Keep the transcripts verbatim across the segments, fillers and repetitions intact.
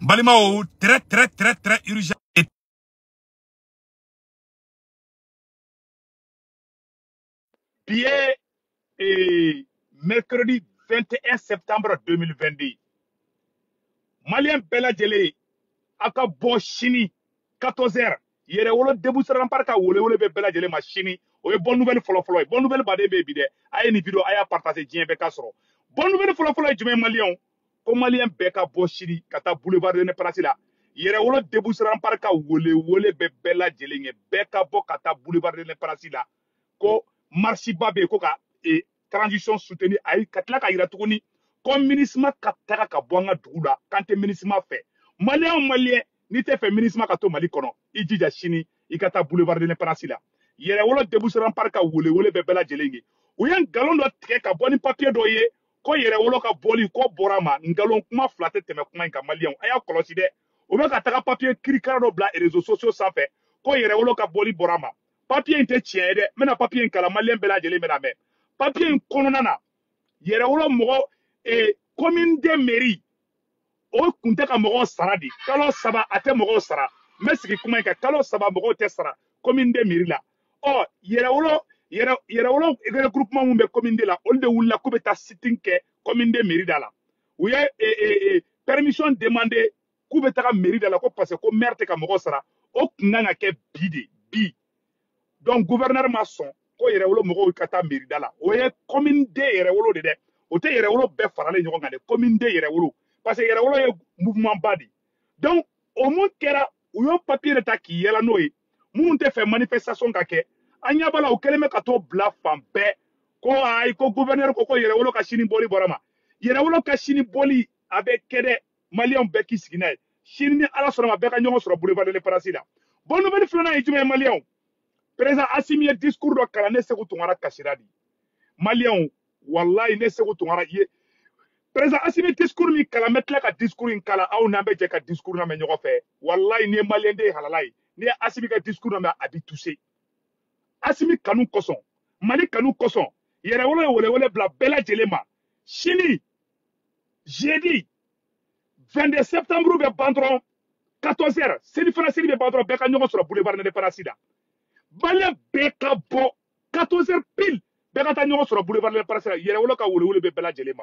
Balima ou très très très très urgent. Bien, et mercredi vingt et un septembre deux mille vingt-deux. Malien Beladjele, Aka Bochini, quatorze heures. Yèrèwolo déboussera en parc à Olewole Beladjele Machini. Oye, bonne nouvelle Folofolo, bonne nouvelle Badé Bébide. Aye ni vidéo, aye partagé Djien Bekasro. Bonne nouvelle Folofolo, Djumé Malion. Comme Malien Beka Bochini, Kata Boulevard de Neprasila. Yèrèwolo déboussera en parc à Olewole Beladjele, Beka Bo Kata Boulevard de Neprasila. Ko. Marci Babé Koka et transition soutenue à Katla Kairatouni, comme ministre Katara Kabouanga Droula, quand le ministre fait. Malien ou Malien, ni te fait ministre Kato Malikono, Idi Jachini, Ikata Boulevard de l'Imparasila. Yèrèwolo déboussera en parc à Oule, Oule Bebela Djelengi. Ou y a un galon de trek à Boni Papier Doyer, quand Yèrèwolo Kaboli, Ko Borama, un galon kuma flatte Temekouma Kamalien, Aya Koloside, ou bien Katara Papier Kirikaro Bla et réseaux sociaux sans fait, quand Yèrèwolo Kaboli Borama. Papier était tien, mais n'a papier en calamalien belagele, mesdames. Papier en kononana. Yèrèwolo moro et commune de mairie. Au kunta moro saradi. Kalo saba ate moro sara. Mais ce qui commence à kalo saba moro te sara. Commune de mairie là. Oh, yèrèwolo, yèrèwolo, le groupement mbe commune de la. Olde ou la coupeta sitinke, commune de mairie là. Oui, et, et, et, permission demandée, coupeta mairie là, parce que maire te moro sara. Au kunana ke bide, bi. Donc, gouverneur Masson, quand il Yèrèwolo Moro Kata Méridala, ou est commune de Yèrèwolo de Dep, ou te Yèrèwolo Befarale Nyongane, commune de Yèrèwolo, parce que Yèrèwolo est mouvement badi. Donc, au moins qu'il y a un papier de taki, y'a la noé, moun te fait manifestation kake, anyabala ou keleme kato bla fambe, ko aïe, ko gouverneur koko Yèrèwolo Kachini Boli Borama. Yèrèwolo Kachini Boli avec Kede, Malian Beki Signaï, Chini Alassonama Beka Nyon sur le boulevard de l'Eparasila. Bonne nouvelle Flona et Jumé Malian. Président Assimi discours de Kalane Sékou Touré Kashiradi. Malian, Wallahi ne Sékou Touré. Président Assimi discours ni Kala mettre ka discours in Kala au nambe je ka discours na menyo fait. Wallahi ne Malien de halalai. Ne Assimi ka discours na abi touché. Assimi kanou koson. Mali kanou koson. Yèrèwolo wole wole bla bela jelema. Chini. Jeudi vingt-deux septembre be bandron quatorze heures. C'est différent c'est be bandron be ka nyoko sur le boulevard de Parasida. Malien beka bo quatorze heures pile beka ta nyoro sur boulevard le parcela Yèrèwolo ka wole wole be bela jelema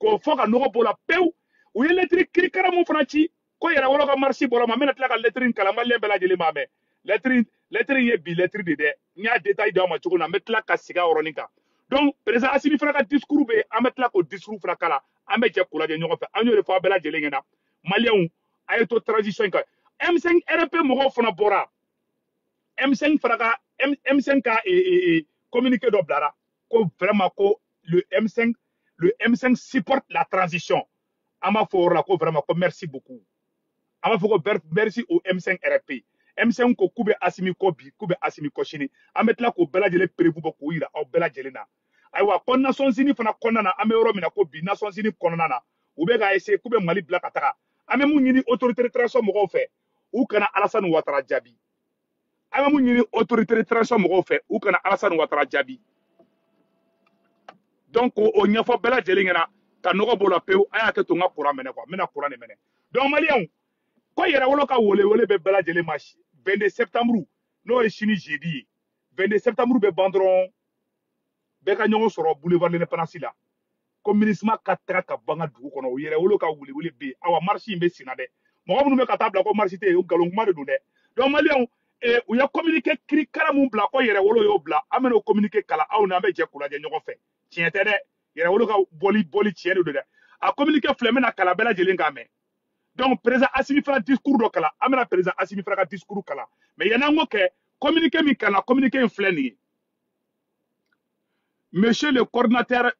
ko foka noko bola pew ou électrique krikara mon franchi ko Yèrèwolo ka marché bolama mena tla ka lettrine kala malien bela jelema mais lettrine lettrine ye bi lettrine de de nya détail da ma chukuna metla ka siga oronika donc président Assimi fraka discours be ametla ko discours fraka la amet je kula de nyoro fe anyo le fa bela jelengena malien ayeto transition ka M cinq R P mo fona bora M cinq Fraga, M cinq K et, et, et communiqué d'Oblara, vraiment ko, le M cinq, le M cinq supporte la transition. Ama Fora, ko, vraiment, ko, merci beaucoup. Ama Fora, merci au M cinq R P. M cinq ko koube Assimi Kobi, koube Assimi Koshini. Ametla ko bela jele prévu beaucoup ira, au bela jelena. Aywa, kon Nations Unies fana konana, ame Euromina Kobi, Nations Unies konana. Oubega ese koube Mali Blakatara. Ame mounini autorité de transition moro fe. Ou kana Alassane Ouattara Djabi. Amamounyini autorité de transition moro fait ou kana Alassane Ouattara Djabi. Donc o nyafo bela jelingena ka noko bola peu aya ke tonga kura mene kwa mena kura ne mene. Donc Malien ko Yèrèwolo ka wole wole be bela jeli machi vingt-deux septembre no e chini jeudi vingt-deux septembre be bandron be ka nyongo soro boulevard le Panasila. Comme ministre katra ka banga dugu kono Yèrèwolo ka wole wole be awa marché mbe sinade. Mo ko nume ka tabla ko marché te o galon ma de donné. Donc Malien et où il y a communiqué cri caramou bla quoi Yèrèwolo yo bla amène au communiqué kala a on a mis jekula de nyoko fait tiens tene Yèrèwolo ka boli boli tiens de là a communiqué flemme na kala bela jelinga mais donc président Assimi fera discours do kala amène président Assimi fera discours kala mais yana ngoke communiqué mi kala communiqué infleni monsieur le coordinateur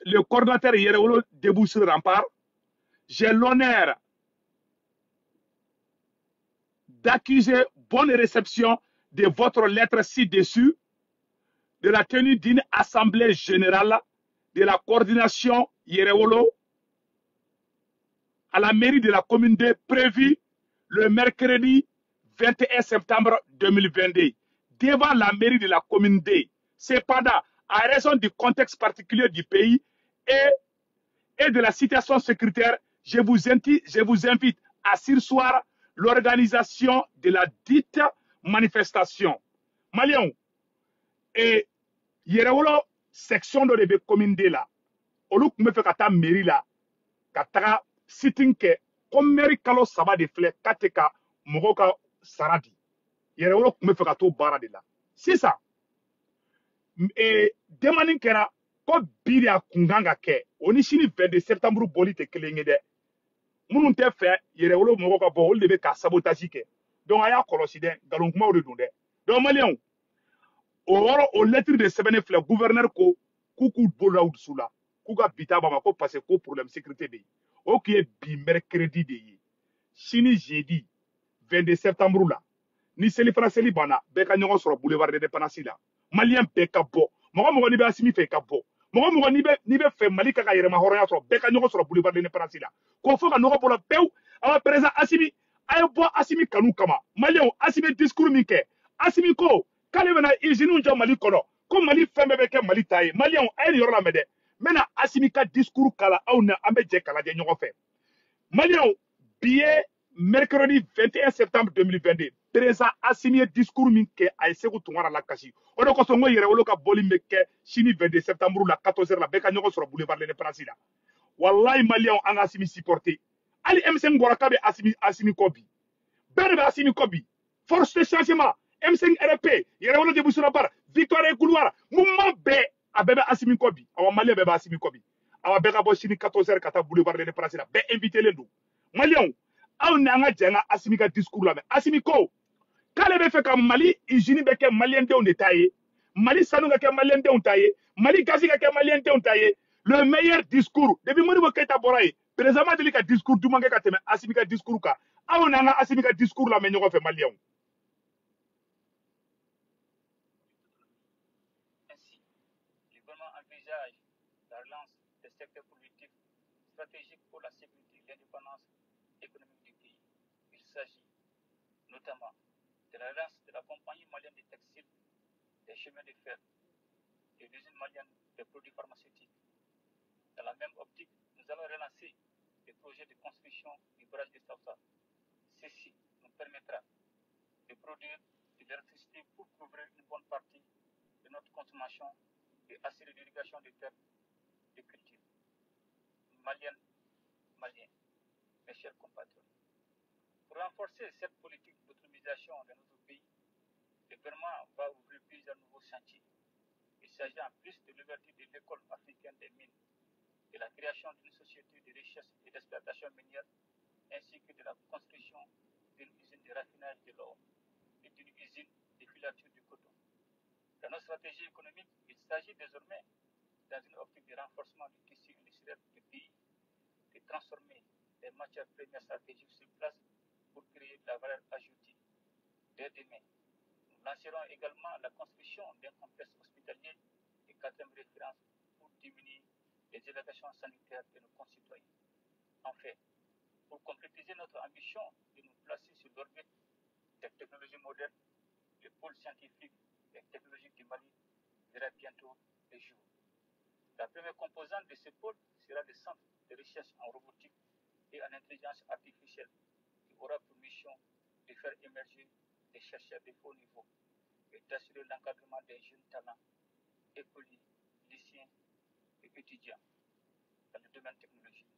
le coordinateur Yèrèwolo debout sur le rempart j'ai l'honneur d'accuser bonne réception de votre lettre ci-dessus, de la tenue d'une assemblée générale, de la coordination Yèrèwolo à la mairie de la commune de prévue le mercredi vingt et un septembre deux mille vingt-deux, devant la mairie de la commune D. Cependant, à raison du contexte particulier du pays et, et de la situation sécuritaire, je vous invite, je vous invite à sursoir l'organisation de la dite manifestation. Maliens, et Yèrèwolo section de l'Ebe commune de la, au look me fait kata mairie la, kata sitinke, comme mairie kalo saba de flé, kateka, moroka saradi. Yèrèwolo me fait kato bara de la. C'est ça. Et demandez kera, ko biri a kunganga ke, onishini vingt-deux septembre boli te kelengede. Mounou te fait, Yèrèwolo moroka bo, ou lebe ka sabotaji ke. Donc, il y a un colosside, galon kuma ou de donde. Donc, Maliens, aux lettres de Sébène Fleur, gouverneur ko, koukou bola ou soula, kouka bita bamako passe ko problème sécurité de yi. Ok, bi mercredi de yi. Chini jeudi, vingt-deux septembre la, ni seli franceli bana, beka nyon sur le boulevard de Panassi la. Malien beka bo, mouan mouan nibe Assimi feka bo, mouan mouan nibe nibe fe malika kayere mahoraya sur beka nyon sur le boulevard de Panassi la. Konfoka nyon pour la peu, avant présent Assimi, ayo bo Assimi kanou kama. Malien, Assimi discours mike, Assimi ko. Kale vena izinu nja Mali kono, ko Mali feme beke Mali taye, Mali yon ayen yorla mede, mena Assimi ka diskuru kala au na ambeje kala je nyon fe. Mali yon, biye mercredi vingt et un septembre deux mille vingt-deux, présent Assimi diskuru minke aye Sékou Touré la kashi. Odo kosongo Yèrèwolo ka boli meke, chini vingt-deux septembre la quatorze heures la beka nyon sur le boulevard de l'indépendance la. Wallahi Mali yon an Assimi supporté. Ali M cinq Gorakabe Assimi Assimi Kobi. Berbe Assimi Kobi. Force de changement. M cinq R P, Yèrèwolo de Boussounabar, Victoire et Couloir, Mouma B, Abebe Assimi Kobi, Awa Mali Abebe Assimi Kobi, Awa Bega Boshini quatorze heures, Kata Boulevard de l'Indépendance, Ben invité les deux. Maliens, Awa Nanga Djanga Assimi Ka discours là, Assimi Ko, Kalebe Feka Mali, Ijini Beke Malien de Ondetaye, Mali Sanouga Ke Malien de Ontaye, Mali Gaziga Ke Malien de Ontaye, le meilleur discours, depuis Modibo Keïta Boraye, Présamment de l'Ika discours, Doumange Kateme, Assimi Ka discours Ka, Awa Nanga Assimi Ka discours là, Menyoga Fe Maliens. Pour la sécurité et l'indépendance économique du pays. Il s'agit notamment de la relance de la compagnie malienne des textiles, des chemins de fer, de l'usine malienne des produits pharmaceutiques. Dans la même optique, nous allons relancer le projet de construction du barrage de Taoussa. Ceci nous permettra de produire de l'électricité pour couvrir une bonne partie de notre consommation et assurer l'irrigation des terres de culture. Maliennes, Maliens, mes chers compatriotes. Pour renforcer cette politique d'autonomisation de notre pays, le gouvernement va ouvrir plusieurs nouveaux chantiers. Il s'agit en plus de l'ouverture de l'école africaine des mines, de la création d'une société de richesse et d'exploitation minière, ainsi que de la construction d'une usine de raffinage de l'or et d'une usine de filature du coton. Dans nos stratégies économiques, il s'agit désormais, dans une optique de renforcement du tissu industriel du pays, de transformer les matières premières stratégiques sur place pour créer de la valeur ajoutée. Dès demain, nous lancerons également la construction d'un complexe hospitalier de quatrième référence pour diminuer les évacuations sanitaires de nos concitoyens. Enfin, pour concrétiser notre ambition de nous placer sur l'orbite des technologies modernes, le pôle scientifique et technologique du Mali verra bientôt le jour. La première composante de ce pôle sera le centre de recherche en robotique et en intelligence artificielle qui aura pour mission de faire émerger des chercheurs de haut niveau et d'assurer l'encadrement des jeunes talents, écoliers, lycéens et étudiants dans le domaine technologique.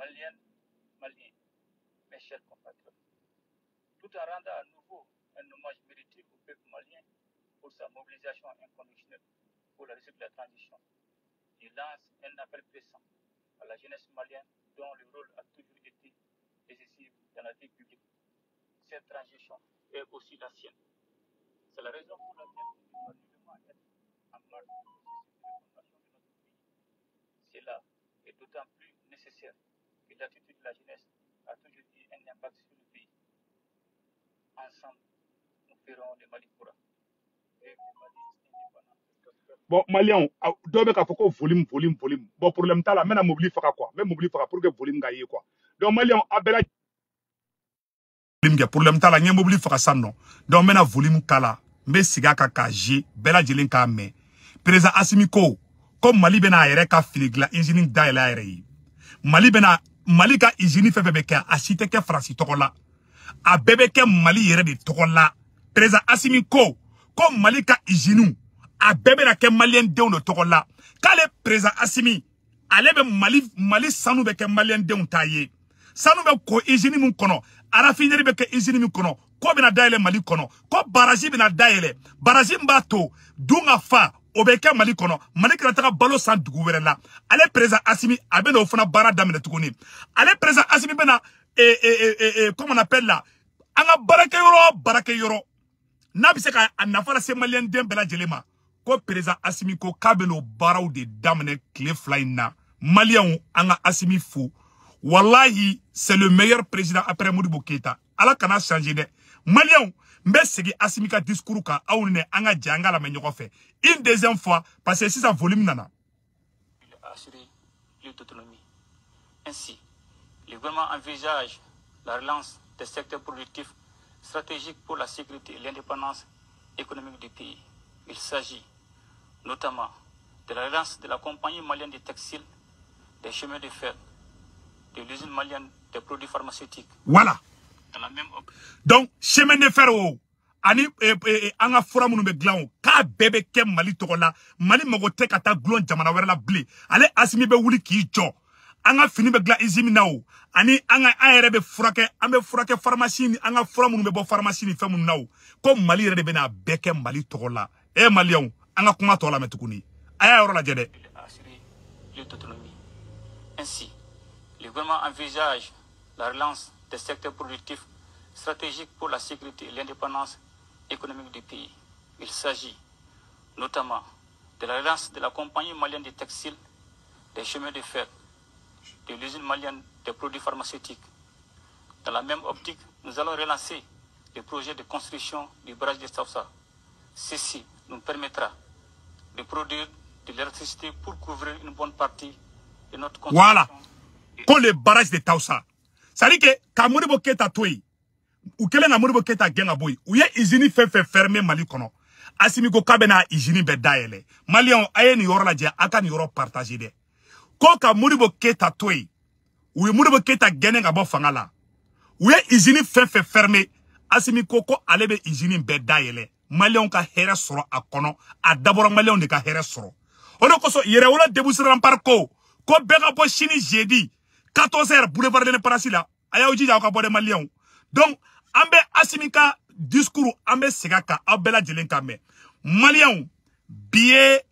Maliennes, Maliens, mes chers compatriotes, tout en rendant à nouveau un hommage mérité au peuple malien pour sa mobilisation inconditionnelle pour la réussite de la transition, je lance un appel pressant à la jeunesse malienne dont le rôle a toujours été décisif dans la vie publique. Cette transition est aussi la sienne. C'est la raison pour laquelle nous devons être en marge de la fondation de notre pays. Cela est d'autant plus nécessaire que l'attitude de la jeunesse a toujours eu un impact sur le pays. Ensemble, nous ferons le Mali pour et le Mali indépendant. Bon, Maliens, dobe ka foko volume, volume, volume. Bon, problème ta la, mena m'oublie faka quoi. Même m'oublie faka pour que volume gaye quoi. Donc, Maliens, abela. Problème ta la, n'y m'oublie faka ça non. Donc, mena volume kala. Mais siga kaka jé, bela jelen ka me. Président Assimi ko, comme Mali bena aéré ka filigla, engineering da yela aéré. Mali bena, Malika izini fe bebeke asiteke Fransi tokola. A bebeke Mali yere de tokola. Trésor Assimi ko. Ko Malika izinu. A bebe na ke Malien de on de tokola. Kale Trésor Assimi. Alebe Mali Mali sanu beke Malien de on taye. Sanu beke ko izini moun kono. Arafineri beke izini moun kono. Ko bina daile Mali kono. Ko baraji bina daile. Baraji mbato. Dunga fa. Obeke Mali kono Malik nataka balo san duguwere la ale Trésor Assimi abena ofana bara damene tukuni ale Trésor Assimi bena eh eh eh eh comment on appelle là anga barake yoro barake yoro nabise ka anafara se malien den bela jelema ko Trésor Assimi ko kabelo bara de damene clé fly na malien anga Assimi fou wallahi c'est le meilleur président après Modibo Keïta ala kana changer de malien. Mais c'est que Assimi ka discours ka aoune anga djanga la menyoko fait une deuxième fois parce que si ça volume nana. Il a assuré l'autonomie. Ainsi, le gouvernement envisage la relance des secteurs productifs stratégiques pour la sécurité et l'indépendance économique du pays. Il s'agit notamment de la relance de la compagnie malienne des textiles, des chemins de fer, de l'usine malienne des produits pharmaceutiques. Voilà. Donc chemin de fer o ani anga fura munu be glan ka bebe ke Mali tokola Mali mogo te kata glon jamana wera la blé ale Assimi be wuli ki jo anga fini be glan izimi nawo ani anga ayere be furake ambe furake pharmacie ni anga fura munu be bo pharmacie ni femu nawo ko Mali rede be na beke Mali tokola e Mali on anga kuma tola metukuni aya yoro la jede. Ainsi le gouvernement envisage la relance des secteurs productifs stratégiques pour la sécurité et l'indépendance économique du pays. Il s'agit notamment de la relance de la compagnie malienne des textiles, des chemins de fer, de l'usine malienne des produits pharmaceutiques. Dans la même optique, nous allons relancer le projet de construction du barrage de Taoussa. Ceci nous permettra de produire de l'électricité pour couvrir une bonne partie de notre consommation. Voilà, pour le barrage de Taoussa. Ça dit que quand Modibo Keïta toy ou quelqu'un a Modibo Keïta genga boy ou y a usine fait fait fermer Mali kono Assimi ko kabena usine be daele Malion ayeni yor la dia aka ni yor partager de ko ka Modibo Keïta toy ou Modibo Keïta genga bo fangala ou y a usine fait fait fermer Assimi ko ko alebe usine be daele Malion ka here soro akono a d'abord Malion de ka here soro ono ko so Yèrèwolo deboucher rampart ko ko bega bo chini jeudi quatorze heures boulevard de l'Indépendance là aya uji ja ka bode Malian donc ambe Assimi ka discours ambe segaka abela jelenka me Malian billet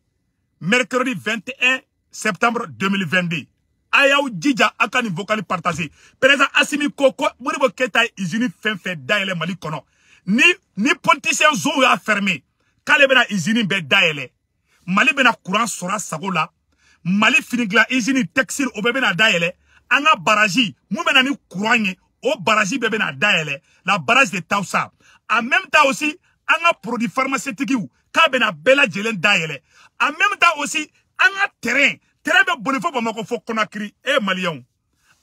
mercredi vingt et un septembre deux mille vingt-deux aya uji ja akani vocal partagé Trésor Assimi koko Modibo Keïta usine fin fait daile Mali kono ni ni politicien zo ya fermé kale bena usine be daile Mali bena courant sora sagola Mali finigla usine textile obebena daile anga baraji moumena ni courant au baraji bébé na daele la barrage de Taoussa en même temps aussi anga produit pharmaceutique ou ka bena bela jelen daele en même temps aussi anga terrain terrain be bonifo ba mako fo Conakry e Malion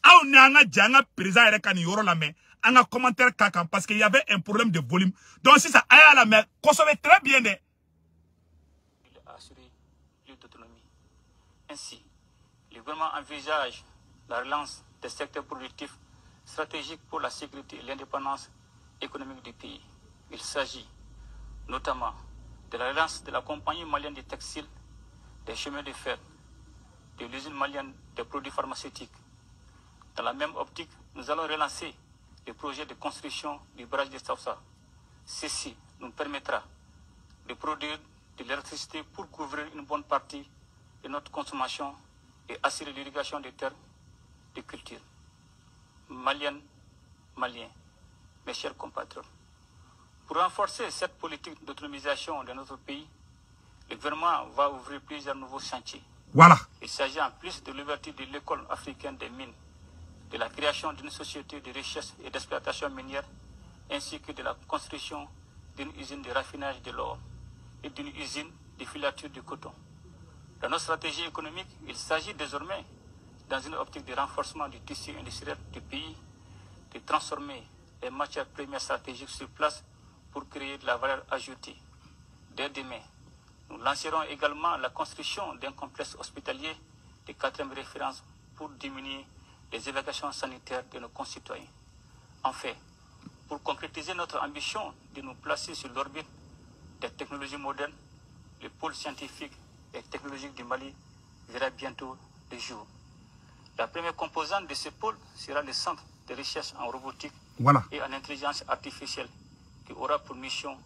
aw na anga janga président ere kan yoro la mais anga commentaire kaka parce qu'il y avait un problème de volume donc si ça aya la mais consommez très bien de assurer l'autonomie. Ainsi le gouvernement envisage la relance des secteurs productifs stratégiques pour la sécurité et l'indépendance économique du pays. Il s'agit notamment de la relance de la compagnie malienne des textiles, des chemins de fer, de l'usine malienne des produits pharmaceutiques. Dans la même optique, nous allons relancer le projet de construction du barrage de Taoussa. Ceci nous permettra de produire de l'électricité pour couvrir une bonne partie de notre consommation et assurer l'irrigation des terres de culture. Malienne, Malien, mes chers compatriotes, pour renforcer cette politique d'autonomisation de notre pays, le gouvernement va ouvrir plusieurs nouveaux chantiers. Voilà. Il s'agit en plus de l'ouverture de l'école africaine des mines, de la création d'une société de recherche et d'exploitation minière, ainsi que de la construction d'une usine de raffinage de l'or et d'une usine de filature de coton. Dans notre stratégie économique, il s'agit désormais dans une optique de renforcement du tissu industriel du pays, de transformer les matières premières stratégiques sur place pour créer de la valeur ajoutée. Dès demain, nous lancerons également la construction d'un complexe hospitalier de quatrième référence pour diminuer les évacuations sanitaires de nos concitoyens. Enfin, pour concrétiser notre ambition de nous placer sur l'orbite des technologies modernes, le pôle scientifique et technologique du Mali verra bientôt le jour. La première composante de ce pôle sera le centre de recherche en robotique voilà. et en intelligence artificielle qui aura pour mission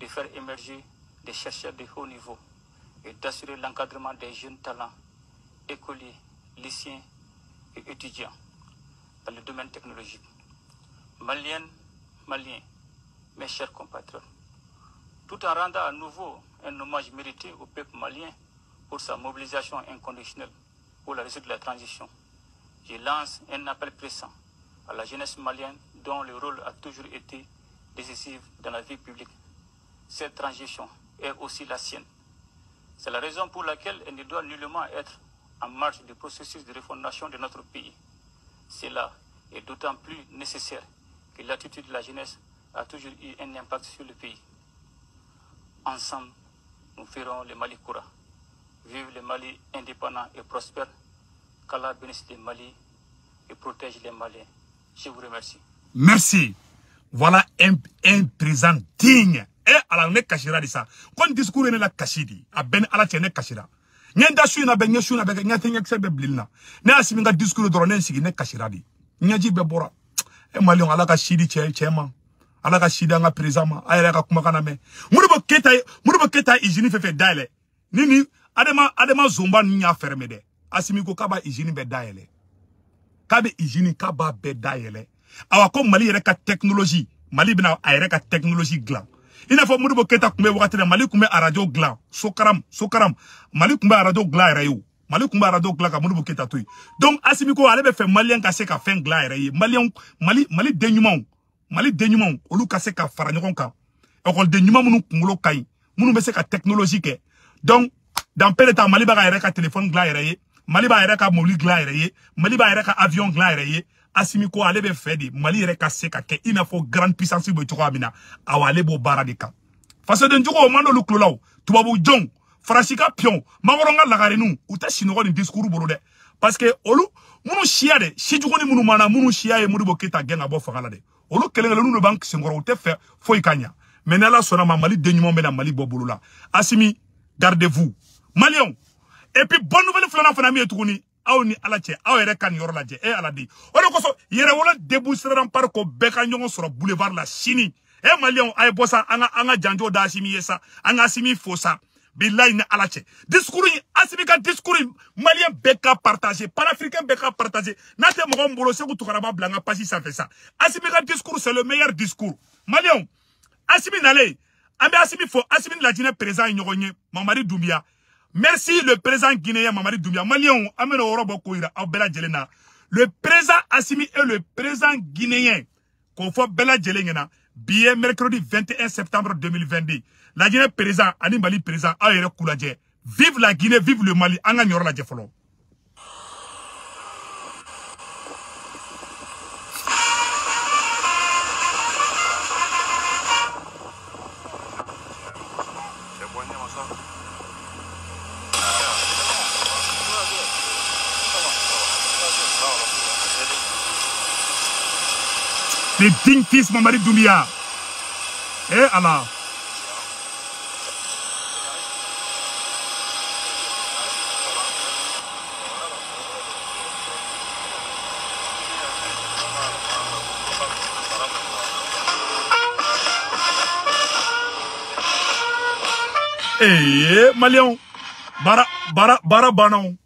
de faire émerger des chercheurs de haut niveau et d'assurer l'encadrement des jeunes talents, écoliers, lycéens et étudiants dans le domaine technologique. Maliennes, Maliens, mes chers compatriotes, tout en rendant à nouveau un hommage mérité au peuple malien pour sa mobilisation inconditionnelle pour la réussite de la transition, je lance un appel pressant à la jeunesse malienne dont le rôle a toujours été décisif dans la vie publique. Cette transition est aussi la sienne. C'est la raison pour laquelle elle ne doit nullement être en marge du processus de refondation de notre pays. Cela est d'autant plus nécessaire que l'attitude de la jeunesse a toujours eu un impact sur le pays. Ensemble, nous ferons le Mali Koura. Vive le Mali indépendant et prospère. Qu'Allah bénisse le Mali et protège les Maliens. Je vous remercie. Merci. Voilà un, un présent digne. Et alors, ne cachera de ça. Quand discours est la cachidi, à ben à la tienne cachera. N'yenda suina ben yesuna ben yatenya ksebe blina. N'asiminga discours de ronen sigi ne cachera di. N'yaji bebora. Et malion à la cachidi tchè tchèma. À la cachidi en la présama. Aïe la kumakaname. Modibo Keïta, Modibo Keïta, Igini fait d'aile. Nini, adema, adema zumba n'y a fermé de. Assimi ko kaba Igini be d'aile. Kabe Igini kaba be d'aile. Awa kom Mali yere ka technologie. Mali bina aire ka technologie glan. Il faut Modibo Keïta kumbe wakatele Mali kumbe aradio glan. Sokaram, sokaram. Mali kumbe aradio glan rayo. Mali kumbe aradio glan ka Modibo Keïta tui. Donc Assimi ko alebe fe Malien kase ka fen glan rayo. Malien, Mali, Mali denyuman. Mali denyuman. Olu kase ka faranyon ka. Ekol denyuman mounou kungolo kai. Mounou mese ka technologie ke. Donc, dans peu de temps, Mali baga aire ka téléphone glan rayo. Mali baga aire ka mobile glan rayo. Mali baga aire ka avion glan rayo. Assimi ko alebe fedi Mali reka seka ke ina fo grande puissance bo tro amina awale bo baradika faso de njugo mando luklolaw tubabu jong franchika pion maworonga lagarinu uta sinoro ni discours boro de parce que olu munu shia de sijugo ni munu mana munu shia e Modibo Keïta genga bo fakala de olu kelengelo nu no bank singoro uta fe fo ikanya menela sona ma Mali denyumo mena Mali bo bolula Assimi gardez-vous Malion et puis bonne nouvelle flana fana mi etuni Aoni alache, awe rekan yorolaje, e aladi. Ono koso, Yèrèwolo déboussera par ko beka nyongon sur boulevard la Chini. E malion aye bosa, anga anga janjo da Assimi yesa, anga Assimi fosa. Bilay ne alache. Discours Assimi ka discours malien beka partagé, panafricain beka partagé. Nate mgon mbolo se koutukaraba blanga pasi sa fait ça. Assimi ka discours c'est le meilleur discours. Malion, Assimi nale, ambe Assimi fo, Assimi la jine présent nyogonye, Mamadi Doumbia. Merci le président guinéen Mamadi Doumbia. Malion, amène au robo Kouira, au Bella Djelena. Le président Assimi et le président guinéen. Confort Bella Djelena. Billet mercredi vingt et un septembre deux mille vingt-deux. La Guinée président, Animali président, Aéré Kouladje. Vive la Guinée, vive le Mali. Angagnora la Djefolo. Les dignes fils Mamadi Doumbia. Eh Allah. Eh Malion. Bara bara bara banon.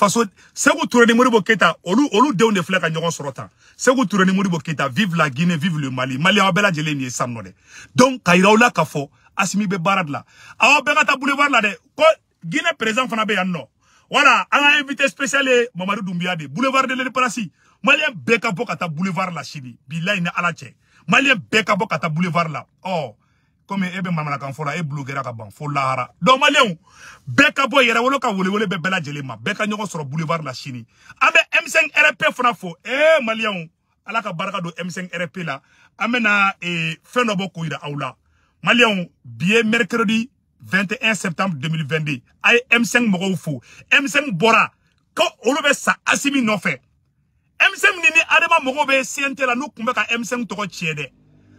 Faso Sékou Touré ni Modibo Keïta olu olu dew ne fleka nyogon sorota Sékou Touré ni Modibo Keïta vive la Guinée vive le Mali Mali abela jele ni samno de donc kairaula kafo Assimi be barad la awa be kata boulevard la de ko Guinée président fana be yanno voilà anga invité spécial Mamadi Doumbia de boulevard de l'Indépendance malien be ka boka ta boulevard la Chili billahi na alache malien be ka boka ta boulevard la oh comme ebe mamana kan fola e bloguera ka ban fo lahara donc malien beka boy Yèrèwolo ka wolewole be bela jelema beka nyoko sur boulevard la Chini ambe M cinq R P fona fo eh malien ala ka baraka do M cinq R P la amena e fenobo kuira awla malien bien mercredi vingt et un septembre deux mille vingt-deux ay M cinq moko fo M cinq bora ko olobe sa Assimi no fe M cinq nini adema mogo be C N T la nou kumbe ka M cinq toko tchede.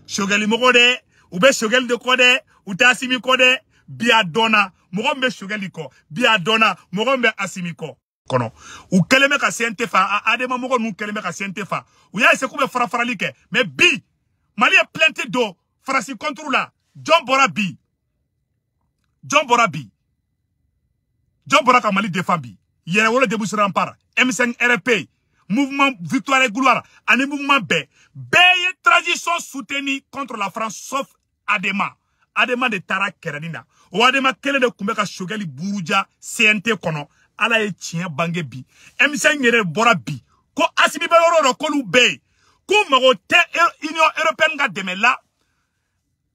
Shogeli mogo de, ube shogeli de kode, uta Assimi kode, biya dona. Mogo mbe shogeli ko, biya dona, mogo mbe Assimi ko. Kono, ou keleme ka C N T fa, adema mogo nou keleme ka C N T fa. Ou ya ese koube farafarali ke, me bi, mali e plente do, farasi kontrou la, John Bora bi. John Bora bi. John Bora ka mali defa bi. Yèrèwolo debouche rempart, M cinq R P, mouvement victoire et gloire, un mouvement B. B est transition soutenue contre la France, sauf Adema. Adema de Tara Kerenina. Ou Adema Kele de Kumbeka Shogeli Buruja, C N T Kono. Ala et Tien Bange B. M cinq Yere Bora B. Ko Assimi Beloro Kolu B. Ko Marote Union Européenne ga deme la.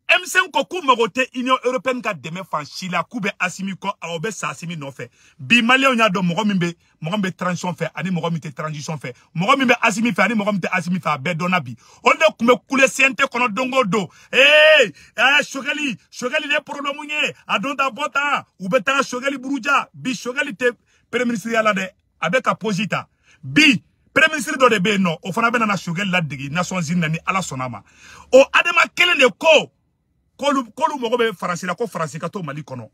M cinq Koku Marote Union Européenne ga deme Fanchila. Koube Assimi Ko Aobe Sassimi non fait. Bi Malé Onyado Moromimbe. Morombe transition fait. Ani Moromite transition fait. Moromimbe Assimi fait. Ani Moromite Assimi fait. Bedona Bi. Onde Kume Koule C N T Kono Dongo Do. Hey! Eh! Shogeli! Shogeli de Prolomunye. Adonda Bota. Oubeta Shogeli Buruja. Bi Shogeli te. Premier ministre Yalade, avec Apogita. Bi, Premier ministre Dodebe, non. Au fond, on a Shogel Ladegi, Nation Zinani, à la Sonama. Au Adema Kelene Ko, Kolou Morobe Francila, Ko Francicato Malikono.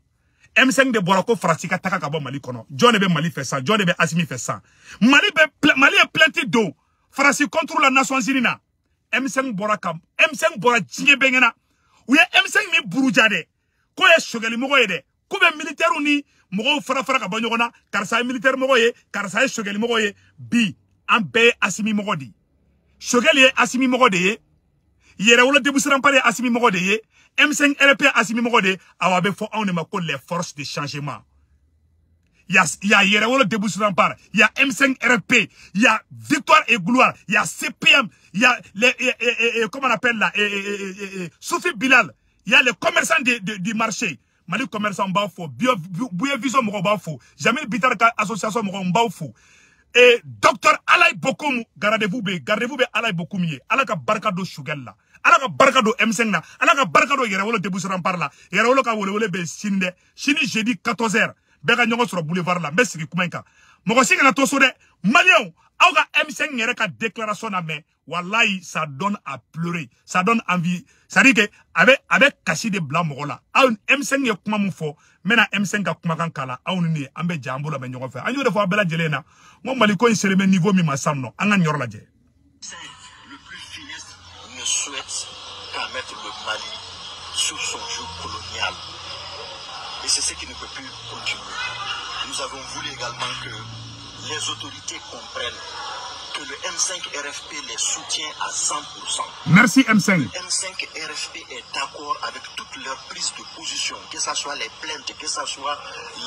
M cinq de Borako Francica Takakabo Malikono. John Ebe Mali fait ça, John Ebe Assimi fait ça. Mali est planté d'eau. Franci contrôle la Nation Zinina. M cinq Borakam, M cinq Boradjine Bengena. Ou ya M cinq mi Burujade. Ko ya Shogeli Moroede. Koube militaire ou ni. Moro fara fara ka banyona car ça militaire moro ye car ça Shogeli moro ye bi ambe Assimi moro di Shogeli Assimi moro de Yèrèwolo deboussera paré Assimi moro de M cinq R P Assimi moro de awabe fo on ne ma ko les forces de changement ya ya Yèrèwolo deboussera paré ya M cinq R P ya victoire et gloire ya C P M ya les comment on appelle là Soufi Bilal ya les commerçants du marché Mali commerçant Mbafou, Bouye Vision Mbafou, Jamil Bitarka Association Mbafou, et Docteur Alay Bokoum, gardez-vous, gardez-vous Alay Bokoumye, Alaka Barkado Shugella, Alaka Barkado M cinq, Alaka Barkado Yèrèwolo déboucherant par là, Yèrèwolo Kawolewole be Sinde, Chini jeudi quatorze heures, Beragnon sur le boulevard là, Messi Koumenka, Morosing na Tosode, Malion, Aoga M cinq Yereka déclaration à main, Wallahi, ça donne à pleurer, ça donne envie. Ça dit que, avec, avec Kashi de Blanc Morola, un M cinq y'a Kuma Moufo, mena M cinq a Kuma Kankala, a un nid, a un jambo la benyon fait. A une fois Bella Jelena, moi Maliko y se remet niveau mi masamno, a un nid la Jé. Le plus finiste ne souhaite pas mettre le Mali sur son joug colonial. Et c'est ce qui ne peut plus continuer. Nous avons voulu également que les autorités comprennent que le M cinq R F P les soutient à cent pour cent. Merci M cinq. Le M cinq R F P est d'accord avec toutes leurs prises de position, que ce soit les plaintes, que ce soit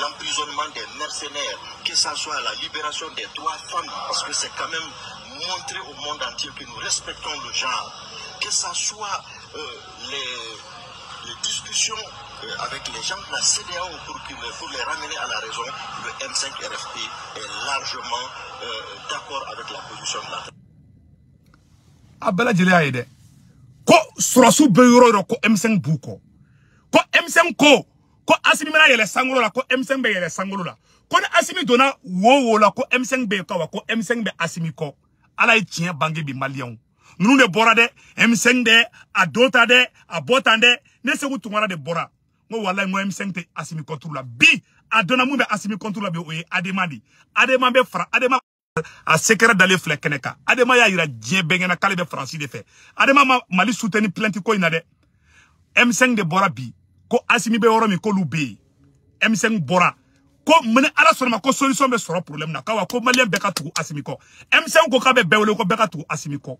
l'emprisonnement des mercenaires, que ce soit la libération des trois femmes, parce que c'est quand même montrer au monde entier que nous respectons le genre, que ce soit euh, les, les discussions avec les gens de la C D A O pour, pour les ramener à la raison, le M cinq R F P est largement euh, d'accord avec la position de la terre. Abela Djelea Ede, ko Surasu Beyoro ko M cinq Bouko, ko M cinq Ko, ko Assimi Mena Yele Sangolo la, ko M cinq Be Yele Sangolo la, ko Assimi Dona Wowo la, ko M cinq Be Kawa, ko M cinq Be Assimi Ko, ala yi tien bange bi Malion. Nous ne borade, M cinq de, a dota de, a botande, ne se vous tournera de bora. Moi, voilà, moi, M cinq te Assimi contrôle la. Bi, à Donamou, mais Assimi contrôle la, bi, oui, Ademani. Ademani, fra, Ademani, à secret d'aller flekeneka. Ademani, il a djé bengena, calibre franchi de fait. Ademani, mali soutenu plainte, quoi, il a de. M cinq de bora, bi. Ko Assimi be oromi, ko loubi. M cinq bora. Ko mene ala sonoma, ko solution be soro problème na. Kawa, ko malien beka tou, Assimi ko. M cinq ko kabe beole, ko beka tou, Assimi ko.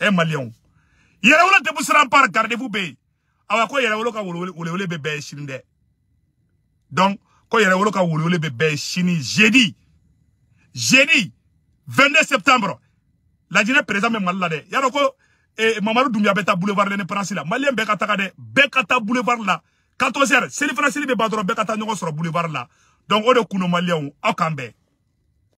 Eh, Malion. Yèrèwolo deboussera par, gardez-vous, bé. Awa ko Yèrèwolo ka wulewole bébé chinde. Donc, ko Yèrèwolo ka wulewole bébé chini, jeudi, jeudi, vingt-deux septembre, la dîner présent même mal là de. Yaro ko, eh, Mamadi Doumbia beta boulevard l'année prancila. Malien bekata kade, bekata boulevard là. quatorze heures, c'est les français les bébadro bekata nyoko sur boulevard là. Donc, on de kuno Malion, au Kambé.